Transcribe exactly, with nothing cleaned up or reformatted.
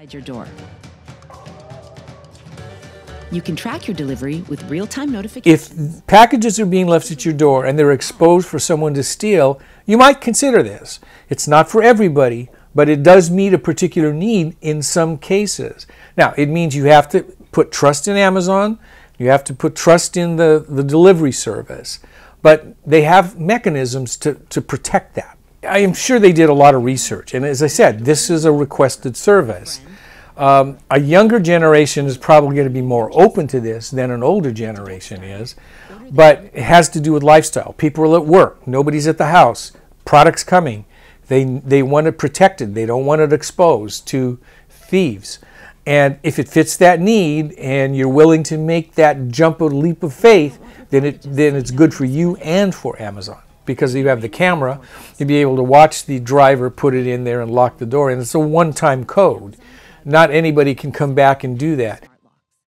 Inside your door. You can track your delivery with real-time notifications. If packages are being left at your door and they're exposed for someone to steal, you might consider this. It's not for everybody, but it does meet a particular need in some cases. Now, it means you have to put trust in Amazon, you have to put trust in the, the delivery service, but they have mechanisms to, to protect that. I am sure they did a lot of research, and as I said, this is a requested service. Um, a younger generation is probably going to be more open to this than an older generation is, but it has to do with lifestyle. People are at work, nobody's at the house, products coming. They, they want it protected, they don't want it exposed to thieves. And if it fits that need and you're willing to make that jump or leap of faith, then, it, then it's good for you and for Amazon. Because you have the camera, you'll be able to watch the driver put it in there and lock the door. And it's a one-time code. Not anybody can come back and do that.